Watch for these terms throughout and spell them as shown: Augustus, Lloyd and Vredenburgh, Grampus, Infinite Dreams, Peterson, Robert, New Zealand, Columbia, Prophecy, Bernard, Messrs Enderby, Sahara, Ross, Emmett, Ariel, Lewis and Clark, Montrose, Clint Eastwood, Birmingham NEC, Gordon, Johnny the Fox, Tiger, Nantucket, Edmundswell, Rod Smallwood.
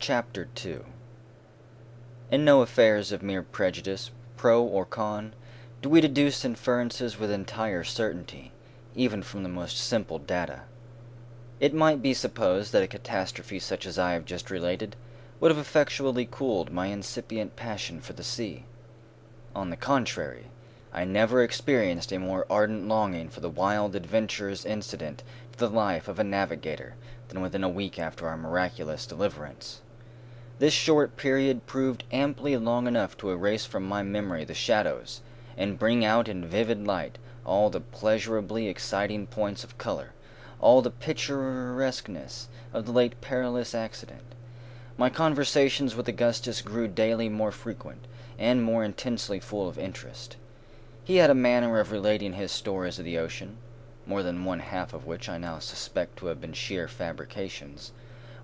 Chapter 2. In no affairs of mere prejudice, pro or con, do we deduce inferences with entire certainty, even from the most simple data. It might be supposed that a catastrophe such as I have just related would have effectually cooled my incipient passion for the sea. On the contrary, I never experienced a more ardent longing for the wild adventures incident to the life of a navigator than within a week after our miraculous deliverance. This short period proved amply long enough to erase from my memory the shadows, and bring out in vivid light all the pleasurably exciting points of color, all the picturesqueness of the late perilous accident. My conversations with Augustus grew daily more frequent, and more intensely full of interest. He had a manner of relating his stories of the ocean, more than one half of which I now suspect to have been sheer fabrications,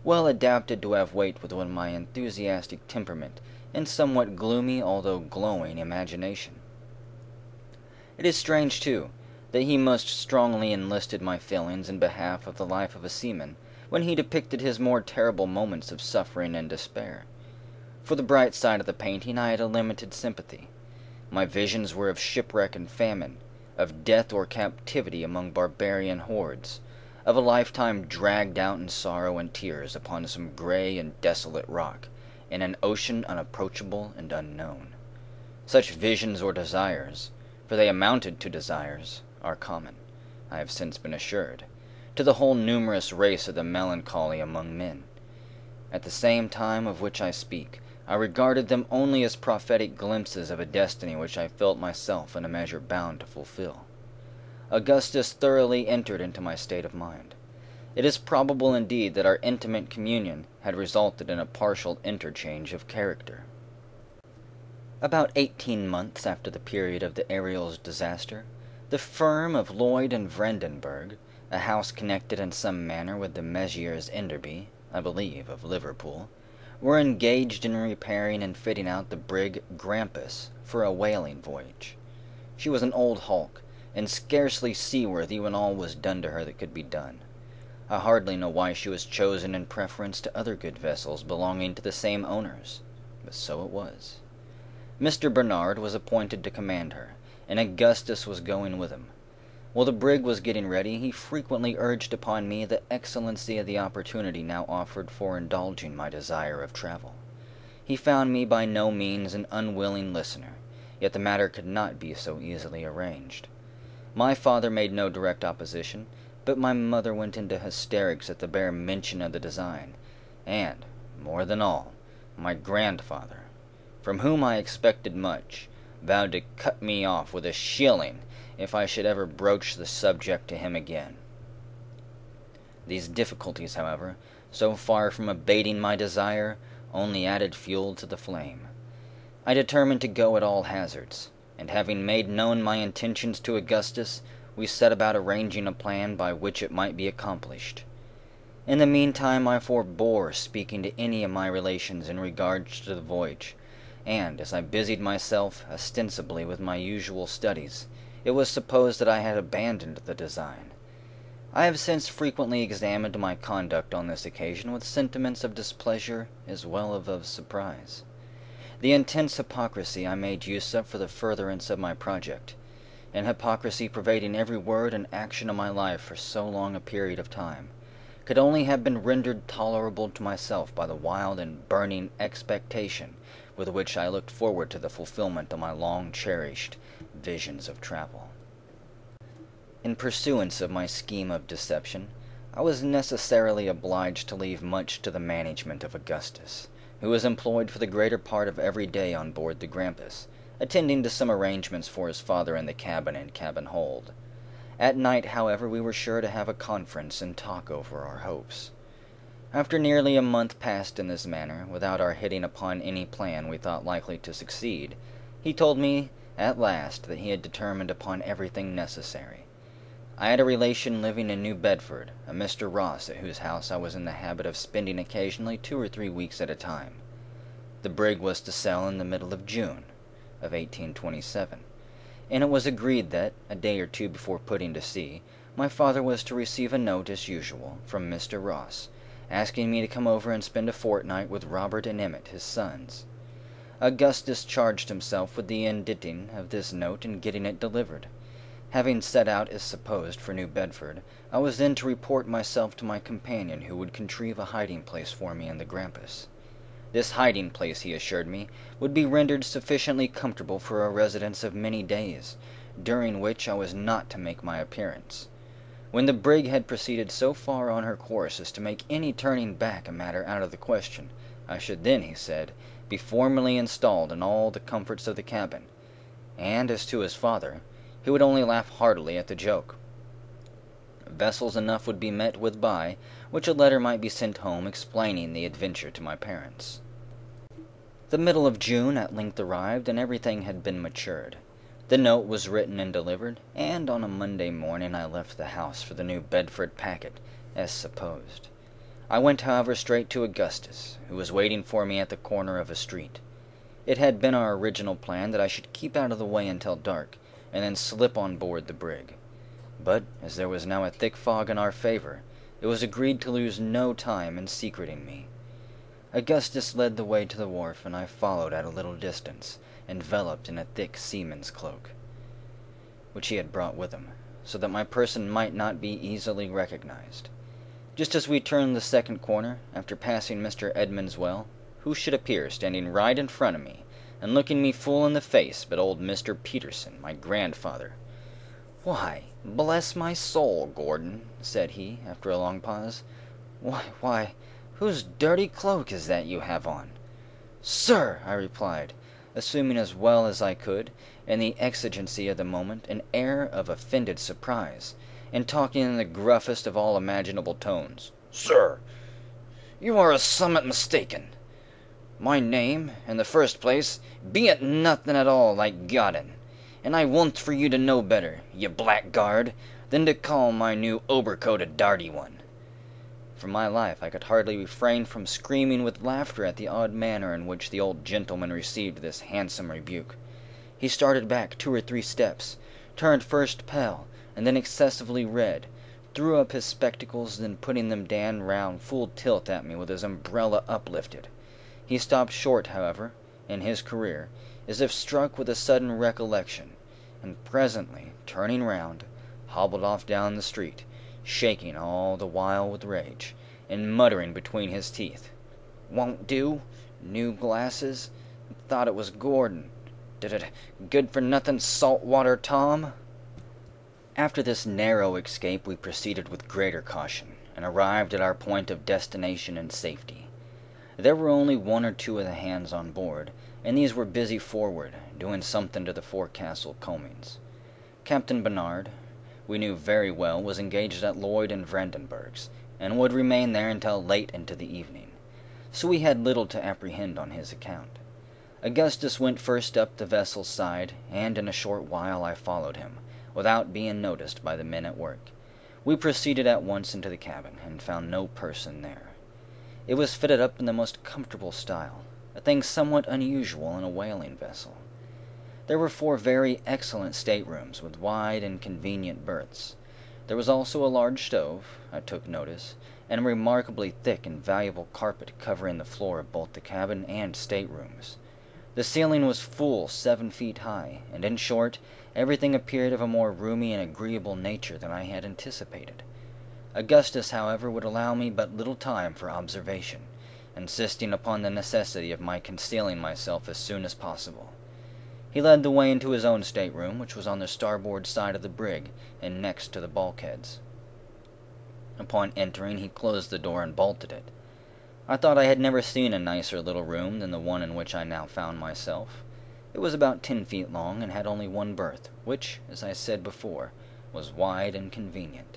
well adapted to have weight within my enthusiastic temperament and somewhat gloomy although glowing imagination. It is strange, too, that he most strongly enlisted my feelings in behalf of the life of a seaman when he depicted his more terrible moments of suffering and despair. For the bright side of the painting I had a limited sympathy. My visions were of shipwreck and famine, of death or captivity among barbarian hordes, of a lifetime dragged out in sorrow and tears upon some gray and desolate rock, in an ocean unapproachable and unknown. Such visions or desires, for they amounted to desires, are common, I have since been assured, to the whole numerous race of the melancholy among men. At the same time of which I speak, I regarded them only as prophetic glimpses of a destiny which I felt myself in a measure bound to fulfill. Augustus thoroughly entered into my state of mind. It is probable indeed that our intimate communion had resulted in a partial interchange of character. About 18 months after the period of the Ariel's disaster, the firm of Lloyd and Vredenburgh, a house connected in some manner with the Messrs Enderby, I believe, of Liverpool, were engaged in repairing and fitting out the brig Grampus for a whaling voyage. She was an old hulk, and scarcely seaworthy when all was done to her that could be done. I hardly know why she was chosen in preference to other good vessels belonging to the same owners, but so it was. Mr. Bernard was appointed to command her, and Augustus was going with him. While the brig was getting ready, he frequently urged upon me the excellency of the opportunity now offered for indulging my desire of travel. He found me by no means an unwilling listener, yet the matter could not be so easily arranged. My father made no direct opposition, but my mother went into hysterics at the bare mention of the design, and, more than all, my grandfather, from whom I expected much, vowed to cut me off with a shilling if I should ever broach the subject to him again. These difficulties, however, so far from abating my desire, only added fuel to the flame. I determined to go at all hazards, and having made known my intentions to Augustus, we set about arranging a plan by which it might be accomplished. In the meantime I forbore speaking to any of my relations in regard to the voyage, and, as I busied myself ostensibly with my usual studies, it was supposed that I had abandoned the design. I have since frequently examined my conduct on this occasion with sentiments of displeasure as well as of surprise. The intense hypocrisy I made use of for the furtherance of my project, an hypocrisy pervading every word and action of my life for so long a period of time, could only have been rendered tolerable to myself by the wild and burning expectation with which I looked forward to the fulfillment of my long-cherished visions of travel. In pursuance of my scheme of deception, I was necessarily obliged to leave much to the management of Augustus, who was employed for the greater part of every day on board the Grampus, attending to some arrangements for his father in the cabin and cabin hold. At night, however, we were sure to have a conference and talk over our hopes. After nearly a month passed in this manner, without our hitting upon any plan we thought likely to succeed, he told me at last that he had determined upon everything necessary. I had a relation living in New Bedford, a Mr. Ross, at whose house I was in the habit of spending occasionally 2 or 3 weeks at a time. The brig was to sail in the middle of June of 1827, and it was agreed that, a day or two before putting to sea, my father was to receive a note as usual from Mr. Ross, asking me to come over and spend a fortnight with Robert and Emmett, his sons. Augustus charged himself with the inditing of this note and getting it delivered. Having set out, as supposed, for New Bedford, I was then to report myself to my companion, who would contrive a hiding-place for me in the Grampus. This hiding-place, he assured me, would be rendered sufficiently comfortable for a residence of many days, during which I was not to make my appearance. When the brig had proceeded so far on her course as to make any turning back a matter out of the question, I should then, he said, be formally installed in all the comforts of the cabin, and as to his father, he would only laugh heartily at the joke. Vessels enough would be met with by which a letter might be sent home explaining the adventure to my parents. The middle of June at length arrived, and everything had been matured. The note was written and delivered, and on a Monday morning I left the house for the New Bedford packet, as supposed. I went, however, straight to Augustus, who was waiting for me at the corner of a street. It had been our original plan that I should keep out of the way until dark, and then slip on board the brig. But, as there was now a thick fog in our favor, it was agreed to lose no time in secreting me. Augustus led the way to the wharf, and I followed at a little distance, enveloped in a thick seaman's cloak, which he had brought with him, so that my person might not be easily recognized. Just as we turned the second corner, after passing Mr. Edmundswell, who should appear standing right in front of me, and looking me full in the face, but old Mr. Peterson, my grandfather. "Why, bless my soul, Gordon," said he, after a long pause. Why, whose dirty cloak is that you have on?" "Sir," I replied, assuming as well as I could, in the exigency of the moment, an air of offended surprise, and talking in the gruffest of all imaginable tones, "Sir, you are somewhat mistaken. My name, in the first place, bean't nothing at all like Gordon, and I want for you to know better, you blackguard, than to call my new overcoat a darty one." For my life I could hardly refrain from screaming with laughter at the odd manner in which the old gentleman received this handsome rebuke. He started back 2 or 3 steps, turned first pale, and then excessively red, threw up his spectacles, then putting them down round full tilt at me with his umbrella uplifted. He stopped short, however, in his career, as if struck with a sudden recollection, and presently, turning round, hobbled off down the street, shaking all the while with rage, and muttering between his teeth, "Won't do, new glasses, thought it was Gordon, did it, good-for-nothing salt-water Tom." After this narrow escape we proceeded with greater caution, and arrived at our point of destination in safety. There were only 1 or 2 of the hands on board, and these were busy forward, doing something to the forecastle combings. Captain Bernard, we knew very well, was engaged at Lloyd and Vredenburgh's, and would remain there until late into the evening, so we had little to apprehend on his account. Augustus went first up the vessel's side, and in a short while I followed him, without being noticed by the men at work. We proceeded at once into the cabin, and found no person there. It was fitted up in the most comfortable style, a thing somewhat unusual in a whaling vessel. There were 4 very excellent staterooms, with wide and convenient berths. There was also a large stove, I took notice, and a remarkably thick and valuable carpet covering the floor of both the cabin and staterooms. The ceiling was full 7 feet high, and in short, everything appeared of a more roomy and agreeable nature than I had anticipated. Augustus, however, would allow me but little time for observation, insisting upon the necessity of my concealing myself as soon as possible. He led the way into his own stateroom, which was on the starboard side of the brig, and next to the bulkheads. Upon entering, he closed the door and bolted it. I thought I had never seen a nicer little room than the one in which I now found myself. It was about 10 feet long, and had only 1 berth, which, as I said before, was wide and convenient.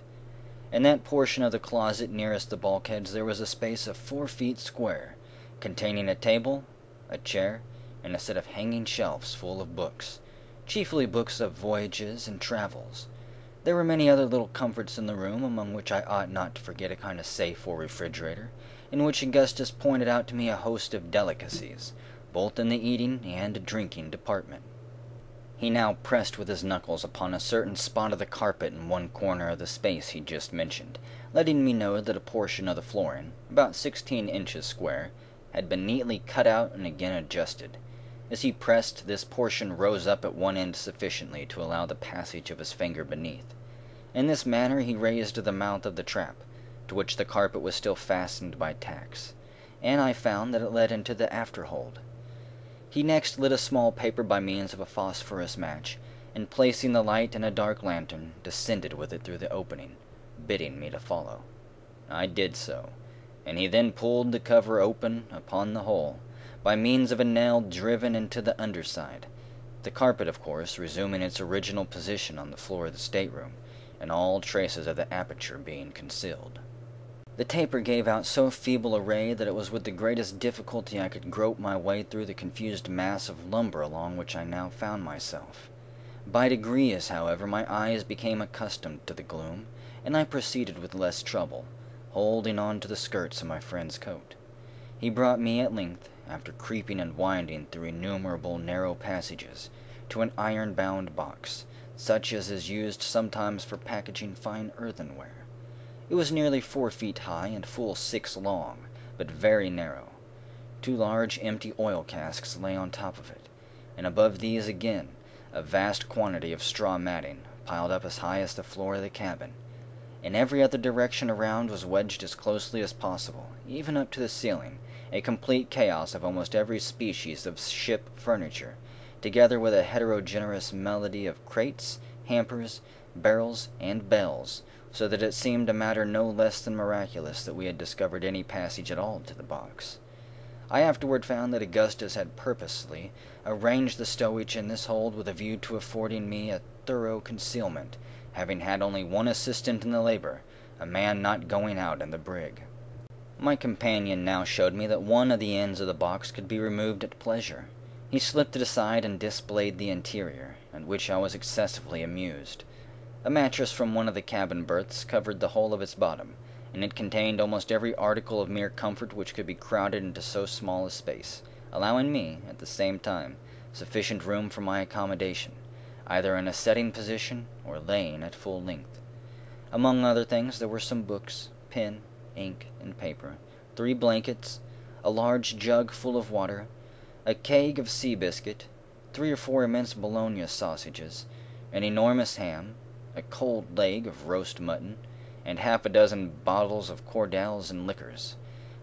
In that portion of the closet nearest the bulkheads there was a space of 4 feet square, containing a table, a chair, and a set of hanging shelves full of books, chiefly books of voyages and travels. There were many other little comforts in the room, among which I ought not to forget a kind of safe or refrigerator, in which Augustus pointed out to me a host of delicacies, both in the eating and drinking department. He now pressed with his knuckles upon a certain spot of the carpet in one corner of the space he just mentioned, letting me know that a portion of the flooring, about 16 inches square, had been neatly cut out and again adjusted. As he pressed, this portion rose up at one end sufficiently to allow the passage of his finger beneath. In this manner he raised the mouth of the trap, to which the carpet was still fastened by tacks, and I found that it led into the afterhold. He next lit a small paper by means of a phosphorus match, and placing the light in a dark lantern, descended with it through the opening, bidding me to follow. I did so, and he then pulled the cover open upon the hole, by means of a nail driven into the underside, the carpet, of course, resuming its original position on the floor of the stateroom, and all traces of the aperture being concealed. The taper gave out so feeble a ray that it was with the greatest difficulty I could grope my way through the confused mass of lumber along which I now found myself. By degrees, however, my eyes became accustomed to the gloom, and I proceeded with less trouble, holding on to the skirts of my friend's coat. He brought me at length, after creeping and winding through innumerable narrow passages, to an iron-bound box, such as is used sometimes for packaging fine earthenware. It was nearly 4 feet high and full 6 long, but very narrow. 2 large empty oil casks lay on top of it, and above these again a vast quantity of straw matting, piled up as high as the floor of the cabin. In every other direction around was wedged as closely as possible, even up to the ceiling, a complete chaos of almost every species of ship furniture, together with a heterogeneous medley of crates, hampers, barrels, and bells, so that it seemed a matter no less than miraculous that we had discovered any passage at all to the box. I afterward found that Augustus had purposely arranged the stowage in this hold with a view to affording me a thorough concealment, having had only one assistant in the labor, a man not going out in the brig. My companion now showed me that one of the ends of the box could be removed at pleasure. He slipped it aside and displayed the interior, at which I was excessively amused. A mattress from one of the cabin berths covered the whole of its bottom, and it contained almost every article of mere comfort which could be crowded into so small a space, allowing me, at the same time, sufficient room for my accommodation, either in a sitting position or laying at full length. Among other things there were some books, pen, ink, and paper, 3 blankets, a large jug full of water, a keg of sea biscuit, 3 or 4 immense bologna sausages, an enormous ham, a cold leg of roast mutton, and half a dozen bottles of cordels and liquors.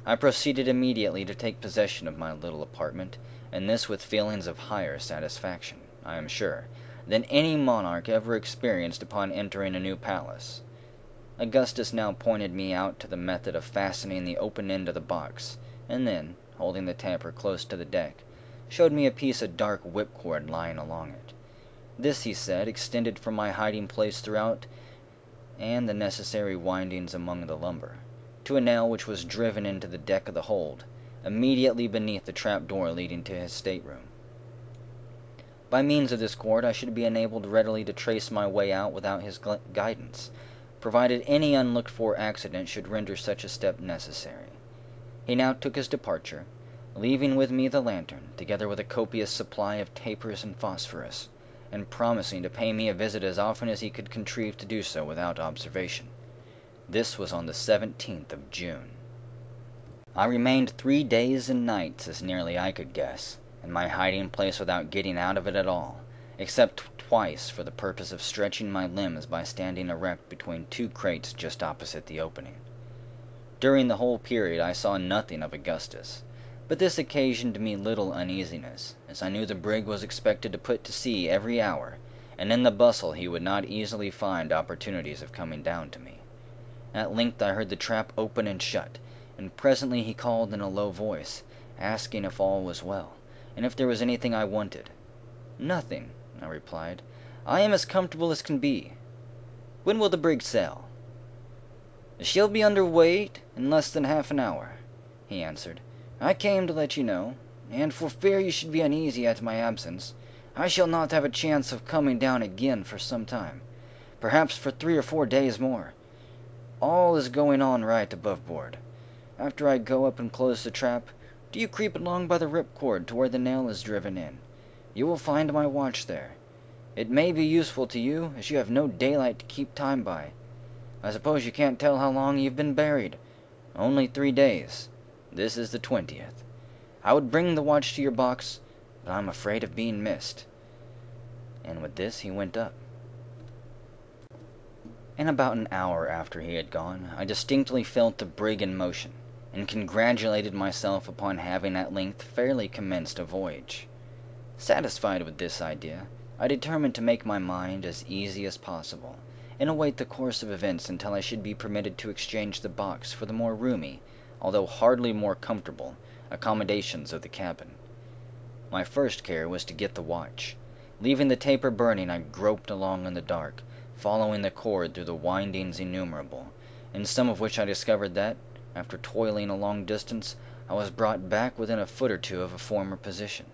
I proceeded immediately to take possession of my little apartment, and this with feelings of higher satisfaction, I am sure, than any monarch ever experienced upon entering a new palace. Augustus now pointed me out to the method of fastening the open end of the box, and then, holding the taper close to the deck, showed me a piece of dark whipcord lying along it. This, he said, extended from my hiding-place throughout, and the necessary windings among the lumber, to a nail which was driven into the deck of the hold, immediately beneath the trap-door leading to his stateroom. By means of this cord I should be enabled readily to trace my way out without his guidance, provided any unlooked-for accident should render such a step necessary. He now took his departure, leaving with me the lantern, together with a copious supply of tapers and phosphorus, and promising to pay me a visit as often as he could contrive to do so without observation. This was on the 17th of June. I remained 3 days and nights, as nearly I could guess, in my hiding-place without getting out of it at all, except twice for the purpose of stretching my limbs by standing erect between 2 crates just opposite the opening. During the whole period I saw nothing of Augustus, but this occasioned me little uneasiness, as I knew the brig was expected to put to sea every hour, and in the bustle he would not easily find opportunities of coming down to me. At length I heard the trap open and shut, and presently he called in a low voice, asking if all was well, and if there was anything I wanted. "Nothing," I replied. "I am as comfortable as can be. When will the brig sail?" "She'll be under way in less than half an hour," he answered. "I came to let you know, and for fear you should be uneasy at my absence, I shall not have a chance of coming down again for some time, perhaps for 3 or 4 days more. All is going on right above board. After I go up and close the trap, do you creep along by the ripcord to where the nail is driven in. You will find my watch there. It may be useful to you, as you have no daylight to keep time by. I suppose you can't tell how long you've been buried. Only 3 days. This is the 20th. I would bring the watch to your box, but I'm afraid of being missed." And with this he went up. And about an hour after he had gone, I distinctly felt the brig in motion, and congratulated myself upon having at length fairly commenced a voyage. Satisfied with this idea, I determined to make my mind as easy as possible, and await the course of events until I should be permitted to exchange the box for the more roomy, although hardly more comfortable, accommodations of the cabin. My first care was to get the watch. Leaving the taper burning, I groped along in the dark, following the cord through the windings innumerable, in some of which I discovered that, after toiling a long distance, I was brought back within a foot or two of a former position.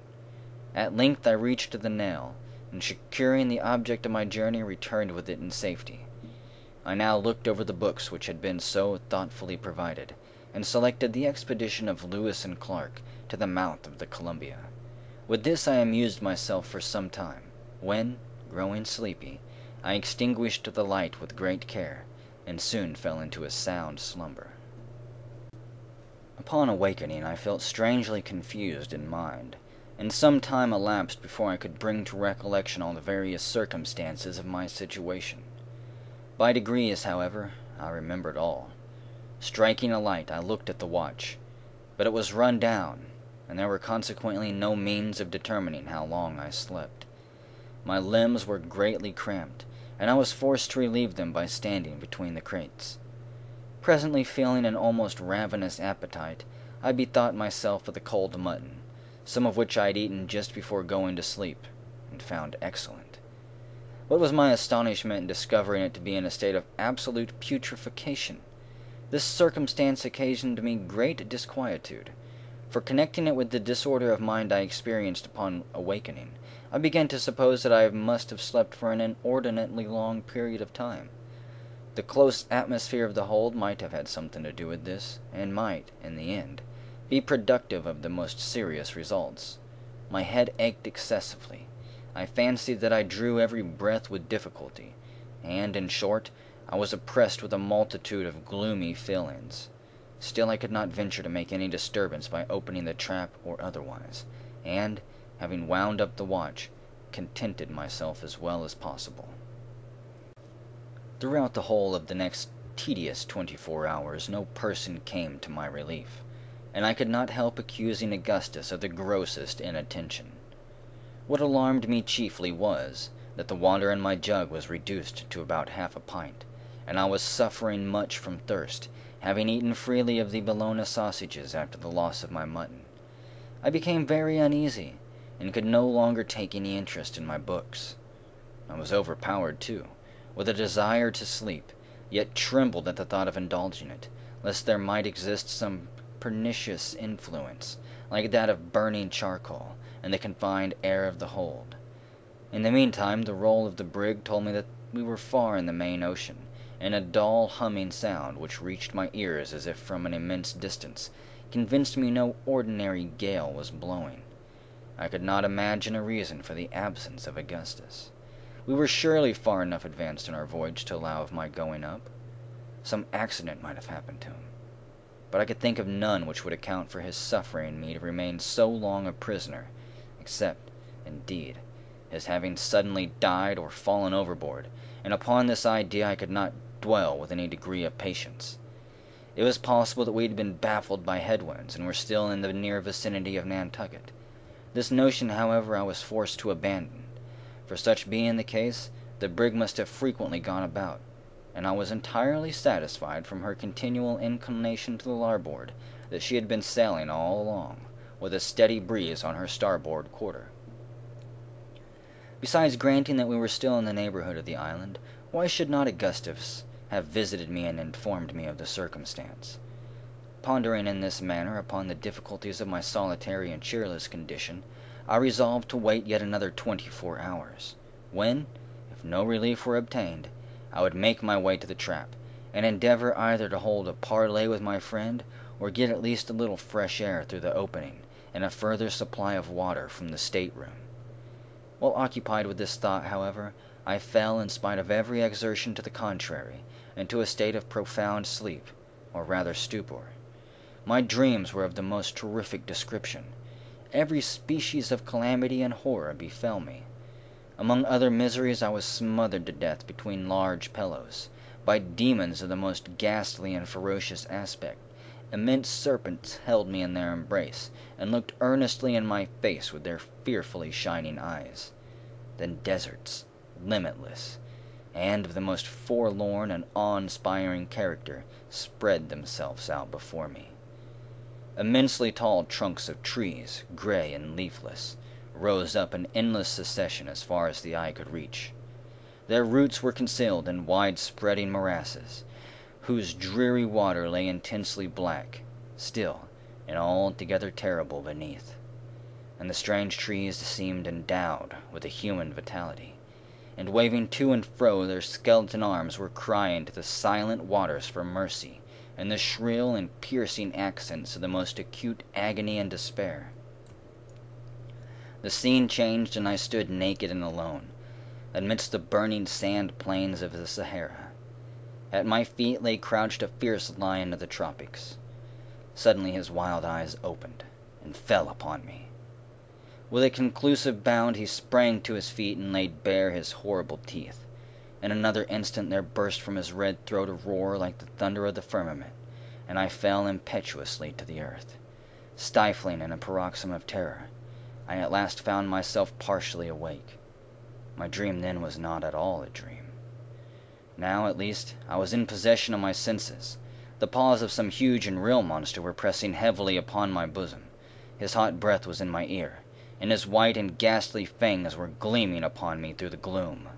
At length I reached the nail, and securing the object of my journey, returned with it in safety. I now looked over the books which had been so thoughtfully provided, and selected the expedition of Lewis and Clark to the mouth of the Columbia. With this I amused myself for some time, when, growing sleepy, I extinguished the light with great care, and soon fell into a sound slumber. Upon awakening I felt strangely confused in mind, and some time elapsed before I could bring to recollection all the various circumstances of my situation. By degrees, however, I remembered all. Striking a light, I looked at the watch, but it was run down, and there were consequently no means of determining how long I slept. My limbs were greatly cramped, and I was forced to relieve them by standing between the crates. Presently feeling an almost ravenous appetite, I bethought myself of the cold mutton, some of which I had eaten just before going to sleep, and found excellent. What was my astonishment in discovering it to be in a state of absolute putrefaction! This circumstance occasioned me great disquietude, for connecting it with the disorder of mind I experienced upon awakening, I began to suppose that I must have slept for an inordinately long period of time. The close atmosphere of the hold might have had something to do with this, and might, in the end, be productive of the most serious results. My head ached excessively. I fancied that I drew every breath with difficulty, and, in short, I was oppressed with a multitude of gloomy feelings. Still, I could not venture to make any disturbance by opening the trap or otherwise, and, having wound up the watch, contented myself as well as possible. Throughout the whole of the next tedious 24 hours, no person came to my relief, and I could not help accusing Augustus of the grossest inattention. What alarmed me chiefly was, that the water in my jug was reduced to about half a pint, and I was suffering much from thirst, having eaten freely of the Bologna sausages after the loss of my mutton. I became very uneasy, and could no longer take any interest in my books. I was overpowered, too, with a desire to sleep, yet trembled at the thought of indulging it, lest there might exist some pernicious influence, like that of burning charcoal, and the confined air of the hold. In the meantime, the roll of the brig told me that we were far in the main ocean, and a dull humming sound, which reached my ears as if from an immense distance, convinced me no ordinary gale was blowing. I could not imagine a reason for the absence of Augustus. We were surely far enough advanced in our voyage to allow of my going up. Some accident might have happened to him, but I could think of none which would account for his suffering me to remain so long a prisoner, except, indeed, his having suddenly died or fallen overboard, and upon this idea I could not dwell with any degree of patience. It was possible that we had been baffled by headwinds, and were still in the near vicinity of Nantucket. This notion, however, I was forced to abandon, for such being the case, the brig must have frequently gone about, and I was entirely satisfied from her continual inclination to the larboard that she had been sailing all along, with a steady breeze on her starboard quarter. Besides granting that we were still in the neighborhood of the island, why should not Augustus have visited me and informed me of the circumstance? Pondering in this manner upon the difficulties of my solitary and cheerless condition, I resolved to wait yet another 24 hours, when, if no relief were obtained, I would make my way to the trap, and endeavor either to hold a parley with my friend, or get at least a little fresh air through the opening, and a further supply of water from the stateroom. While occupied with this thought, however, I fell, in spite of every exertion to the contrary, into a state of profound sleep, or rather stupor. My dreams were of the most terrific description. Every species of calamity and horror befell me. Among other miseries, I was smothered to death between large pillows, by demons of the most ghastly and ferocious aspect. Immense serpents held me in their embrace, and looked earnestly in my face with their fearfully shining eyes. Then deserts, limitless, and of the most forlorn and awe-inspiring character, spread themselves out before me. Immensely tall trunks of trees, gray and leafless, rose up in endless succession as far as the eye could reach. Their roots were concealed in wide-spreading morasses, whose dreary water lay intensely black, still, and altogether terrible beneath. And the strange trees seemed endowed with a human vitality, and waving to and fro their skeleton arms were crying to the silent waters for mercy, in the shrill and piercing accents of the most acute agony and despair. The scene changed, and I stood naked and alone, amidst the burning sand plains of the Sahara. At my feet lay crouched a fierce lion of the tropics. Suddenly his wild eyes opened, and fell upon me. With a conclusive bound he sprang to his feet and laid bare his horrible teeth. In another instant there burst from his red throat a roar like the thunder of the firmament, and I fell impetuously to the earth. Stifling in a paroxysm of terror, I at last found myself partially awake. My dream then was not at all a dream. Now, at least, I was in possession of my senses. The paws of some huge and real monster were pressing heavily upon my bosom. His hot breath was in my ear, and his white and ghastly fangs were gleaming upon me through the gloom.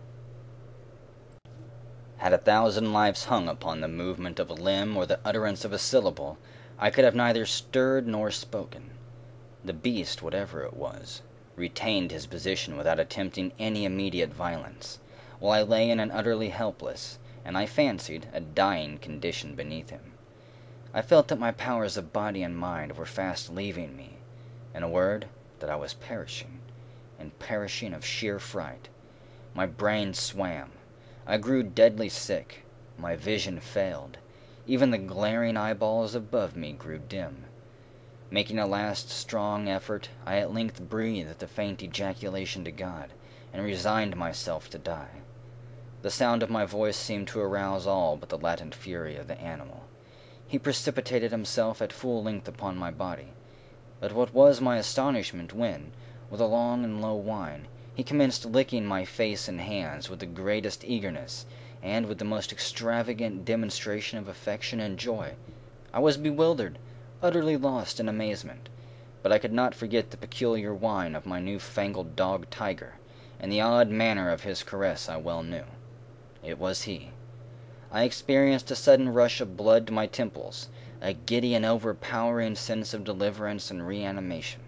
Had 1,000 lives hung upon the movement of a limb or the utterance of a syllable, I could have neither stirred nor spoken. The beast, whatever it was, retained his position without attempting any immediate violence, while I lay in an utterly helpless, and I fancied, a dying condition beneath him. I felt that my powers of body and mind were fast leaving me, in a word, that I was perishing, and perishing of sheer fright. My brain swam. I grew deadly sick, my vision failed, even the glaring eyeballs above me grew dim. Making a last strong effort, I at length breathed the faint ejaculation to God, and resigned myself to die. The sound of my voice seemed to arouse all but the latent fury of the animal. He precipitated himself at full length upon my body, but what was my astonishment when, with a long and low whine, he commenced licking my face and hands with the greatest eagerness, and with the most extravagant demonstration of affection and joy. I was bewildered, utterly lost in amazement, but I could not forget the peculiar whine of my new-fangled dog Tiger, and the odd manner of his caress I well knew. It was he. I experienced a sudden rush of blood to my temples, a giddy and overpowering sense of deliverance and reanimation.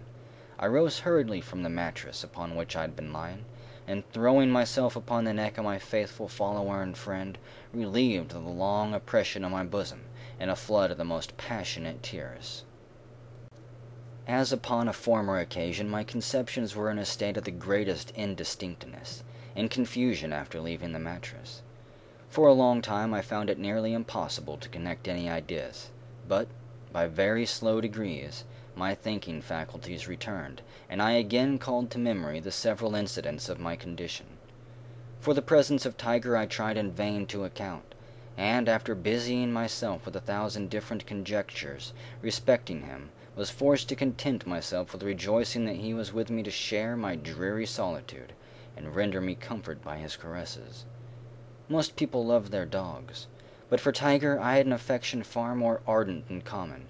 I rose hurriedly from the mattress upon which I had been lying, and throwing myself upon the neck of my faithful follower and friend, relieved the long oppression of my bosom in a flood of the most passionate tears. As upon a former occasion, my conceptions were in a state of the greatest indistinctness and confusion after leaving the mattress. For a long time I found it nearly impossible to connect any ideas, but, by very slow degrees, my thinking faculties returned, and I again called to memory the several incidents of my condition. For the presence of Tiger I tried in vain to account, and after busying myself with 1,000 different conjectures respecting him, was forced to content myself with rejoicing that he was with me to share my dreary solitude, and render me comfort by his caresses. Most people love their dogs, but for Tiger I had an affection far more ardent than common,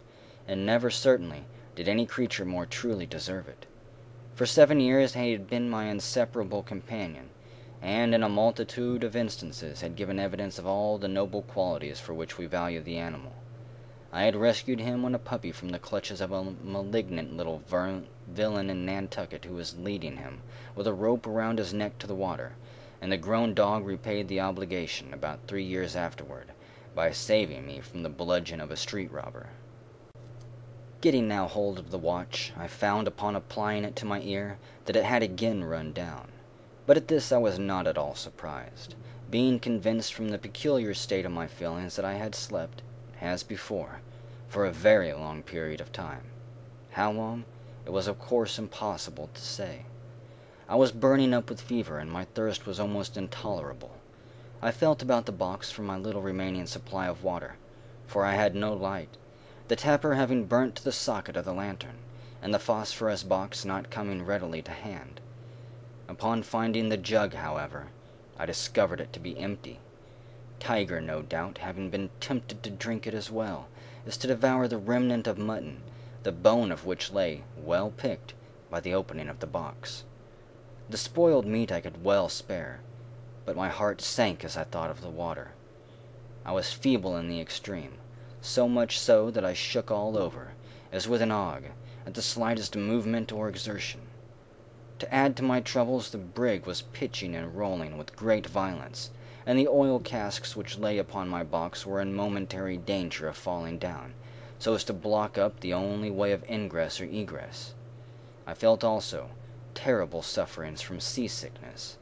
and never certainly did any creature more truly deserve it. For 7 years he had been my inseparable companion, and in a multitude of instances had given evidence of all the noble qualities for which we value the animal. I had rescued him when a puppy from the clutches of a malignant little villain in Nantucket who was leading him with a rope around his neck to the water, and the grown dog repaid the obligation about 3 years afterward by saving me from the bludgeon of a street robber. Getting now hold of the watch, I found upon applying it to my ear that it had again run down. But at this I was not at all surprised, being convinced from the peculiar state of my feelings that I had slept, as before, for a very long period of time. How long? It was of course impossible to say. I was burning up with fever, and my thirst was almost intolerable. I felt about the box for my little remaining supply of water, for I had no light, the tapper having burnt the socket of the lantern, and the phosphorus box not coming readily to hand. Upon finding the jug, however, I discovered it to be empty. Tiger, no doubt, having been tempted to drink it as well as to devour the remnant of mutton, the bone of which lay, well picked, by the opening of the box. The spoiled meat I could well spare, but my heart sank as I thought of the water. I was feeble in the extreme, so much so that I shook all over, as with an ague, at the slightest movement or exertion. To add to my troubles, the brig was pitching and rolling with great violence, and the oil casks which lay upon my box were in momentary danger of falling down, so as to block up the only way of ingress or egress. I felt also terrible sufferings from seasickness.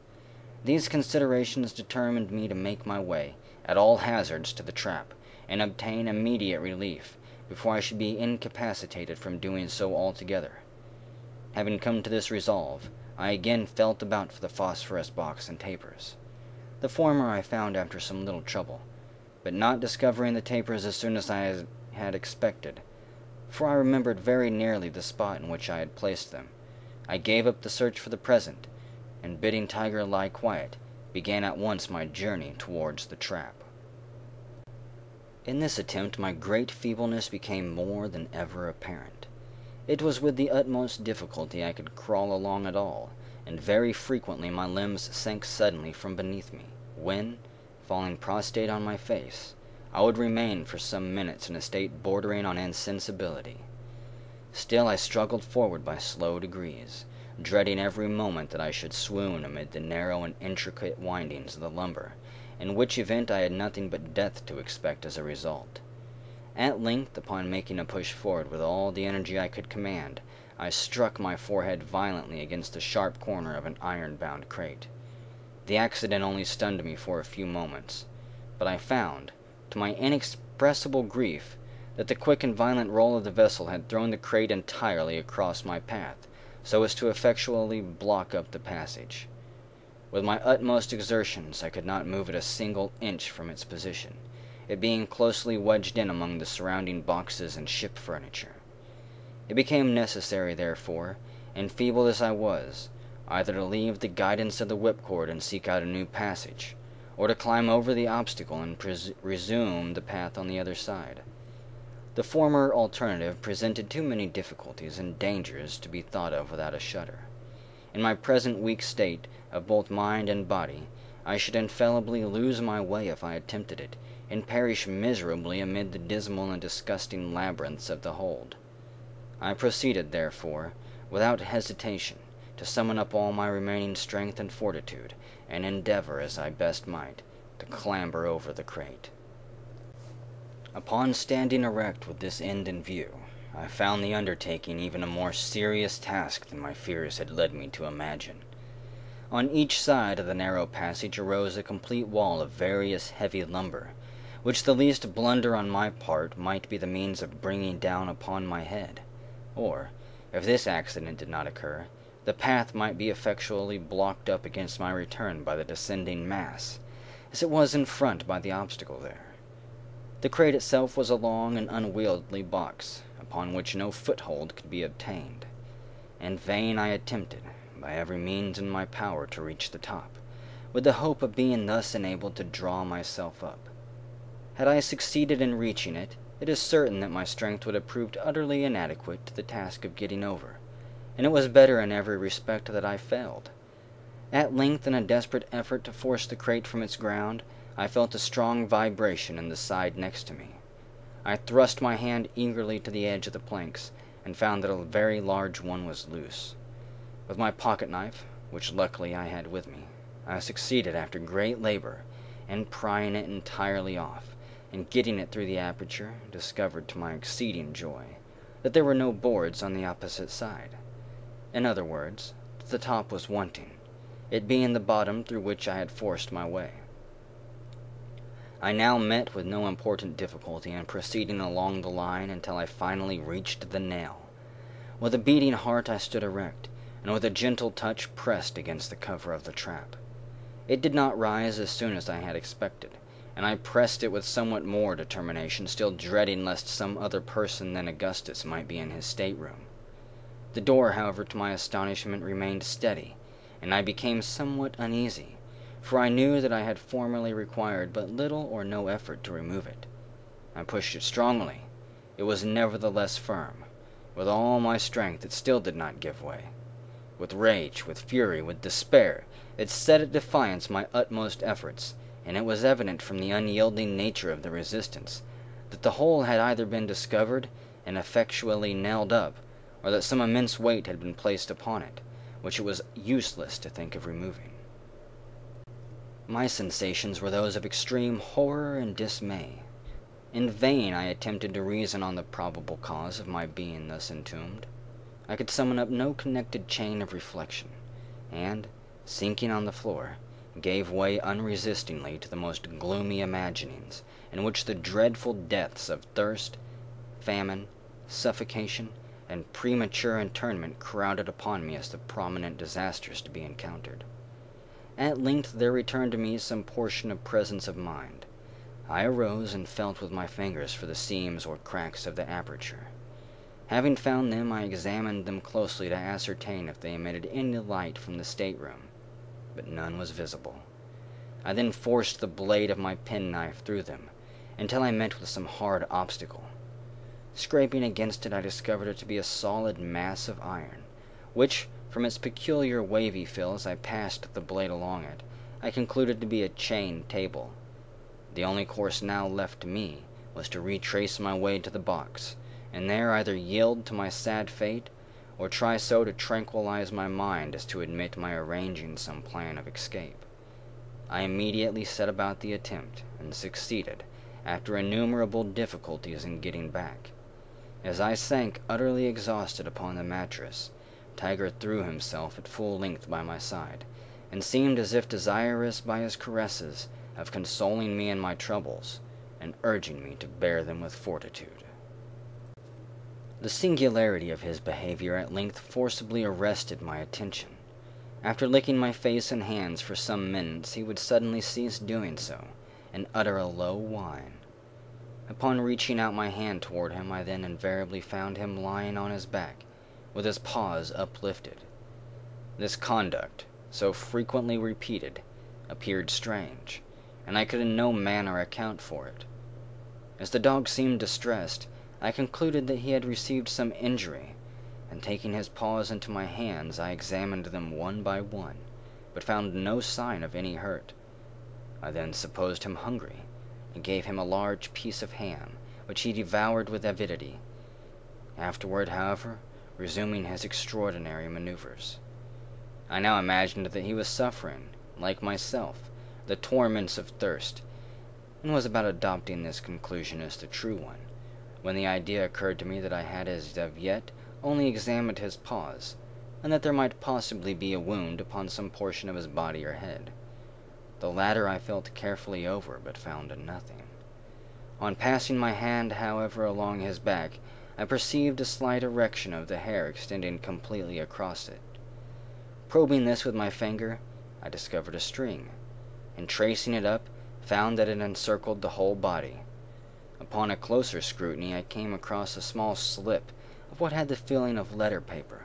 These considerations determined me to make my way, at all hazards, to the trap, and obtain immediate relief, before I should be incapacitated from doing so altogether. Having come to this resolve, I again felt about for the phosphorus box and tapers. The former I found after some little trouble, but not discovering the tapers as soon as I had expected, for I remembered very nearly the spot in which I had placed them, I gave up the search for the present, and bidding Tiger lie quiet, began at once my journey towards the trap. In this attempt my great feebleness became more than ever apparent. It was with the utmost difficulty I could crawl along at all, and very frequently my limbs sank suddenly from beneath me, when, falling prostrate on my face, I would remain for some minutes in a state bordering on insensibility. Still I struggled forward by slow degrees, dreading every moment that I should swoon amid the narrow and intricate windings of the lumber, in which event I had nothing but death to expect as a result. At length, upon making a push forward with all the energy I could command, I struck my forehead violently against the sharp corner of an iron-bound crate. The accident only stunned me for a few moments, but I found, to my inexpressible grief, that the quick and violent roll of the vessel had thrown the crate entirely across my path, so as to effectually block up the passage. With my utmost exertions I could not move it a single inch from its position, it being closely wedged in among the surrounding boxes and ship furniture. It became necessary, therefore, enfeebled as I was, either to leave the guidance of the whipcord and seek out a new passage, or to climb over the obstacle and resume the path on the other side. The former alternative presented too many difficulties and dangers to be thought of without a shudder. In my present weak state of both mind and body, I should infallibly lose my way if I attempted it, and perish miserably amid the dismal and disgusting labyrinths of the hold. I proceeded, therefore, without hesitation, to summon up all my remaining strength and fortitude, and endeavor, as I best might, to clamber over the crate. Upon standing erect with this end in view, I found the undertaking even a more serious task than my fears had led me to imagine. On each side of the narrow passage arose a complete wall of various heavy lumber, which the least blunder on my part might be the means of bringing down upon my head, or, if this accident did not occur, the path might be effectually blocked up against my return by the descending mass, as it was in front by the obstacle there. The crate itself was a long and unwieldy box, upon which no foothold could be obtained. In vain I attempted, by every means in my power, to reach the top, with the hope of being thus enabled to draw myself up. Had I succeeded in reaching it, it is certain that my strength would have proved utterly inadequate to the task of getting over, and it was better in every respect that I failed. At length, in a desperate effort to force the crate from its ground, I felt a strong vibration in the side next to me. I thrust my hand eagerly to the edge of the planks, and found that a very large one was loose. With my pocket-knife, which luckily I had with me, I succeeded, after great labor, in prying it entirely off, and getting it through the aperture, discovered, to my exceeding joy, that there were no boards on the opposite side. In other words, the top was wanting. it being the bottom through which I had forced my way. I now met with no important difficulty in proceeding along the line until I finally reached the nail. With a beating heart I stood erect, and with a gentle touch pressed against the cover of the trap. It did not rise as soon as I had expected, and I pressed it with somewhat more determination, still dreading lest some other person than Augustus might be in his stateroom. The door, however, to my astonishment, remained steady, and I became somewhat uneasy, for I knew that I had formerly required but little or no effort to remove it. I pushed it strongly. It was nevertheless firm. With all my strength it still did not give way. With rage, with fury, with despair, it set at defiance my utmost efforts, and it was evident from the unyielding nature of the resistance that the hole had either been discovered and effectually nailed up, or that some immense weight had been placed upon it, which it was useless to think of removing. My sensations were those of extreme horror and dismay. In vain I attempted to reason on the probable cause of my being thus entombed. I could summon up no connected chain of reflection, and, sinking on the floor, gave way unresistingly to the most gloomy imaginings, in which the dreadful deaths of thirst, famine, suffocation, and premature internment crowded upon me as the prominent disasters to be encountered. At length there returned to me some portion of presence of mind. I arose and felt with my fingers for the seams or cracks of the aperture. Having found them, I examined them closely to ascertain if they emitted any light from the stateroom, but none was visible. I then forced the blade of my penknife through them, until I met with some hard obstacle. Scraping against it, I discovered it to be a solid mass of iron, which, from its peculiar wavy feel as I passed the blade along it, I concluded to be a chain table. The only course now left to me was to retrace my way to the box, and there either yield to my sad fate, or try so to tranquillize my mind as to admit my arranging some plan of escape. I immediately set about the attempt, and succeeded, after innumerable difficulties, in getting back. As I sank utterly exhausted upon the mattress, Tiger threw himself at full length by my side, and seemed as if desirous by his caresses of consoling me in my troubles, and urging me to bear them with fortitude. The singularity of his behavior at length forcibly arrested my attention. After licking my face and hands for some minutes, he would suddenly cease doing so, and utter a low whine. Upon reaching out my hand toward him, I then invariably found him lying on his back, with his paws uplifted. This conduct, so frequently repeated, appeared strange, and I could in no manner account for it. As the dog seemed distressed, I concluded that he had received some injury, and taking his paws into my hands, I examined them one by one, but found no sign of any hurt. I then supposed him hungry, and gave him a large piece of ham, which he devoured with avidity. Afterward, however, resuming his extraordinary maneuvers, I now imagined that he was suffering, like myself, the torments of thirst, and was about adopting this conclusion as the true one, when the idea occurred to me that I had as of yet only examined his paws, and that there might possibly be a wound upon some portion of his body or head. The latter I felt carefully over, but found nothing. On passing my hand, however, along his back, I perceived a slight erection of the hair extending completely across it. Probing this with my finger, I discovered a string, and tracing it up, found that it encircled the whole body. Upon a closer scrutiny, I came across a small slip of what had the feeling of letter paper,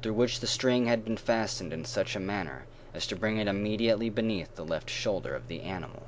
through which the string had been fastened in such a manner as to bring it immediately beneath the left shoulder of the animal.